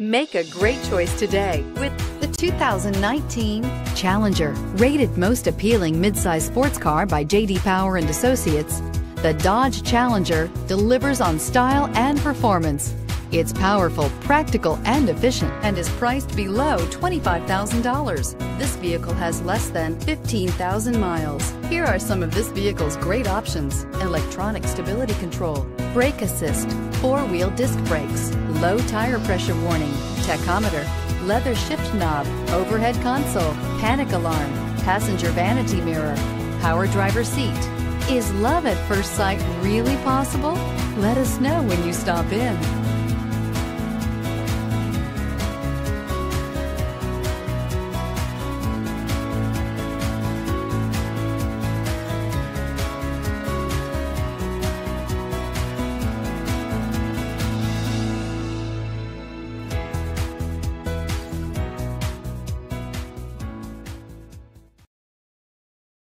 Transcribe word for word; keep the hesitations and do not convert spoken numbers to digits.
Make a great choice today with the two thousand nineteen Challenger. Rated most appealing midsize sports car by J D Power and Associates, the Dodge Challenger delivers on style and performance. It's powerful, practical, and efficient, and is priced below twenty-five thousand dollars. This vehicle has less than fifteen thousand miles. Here are some of this vehicle's great options: electronic stability control, brake assist, four-wheel disc brakes, low tire pressure warning, tachometer, leather shift knob, overhead console, panic alarm, passenger vanity mirror, power driver seat. Is love at first sight really possible? Let us know when you stop in.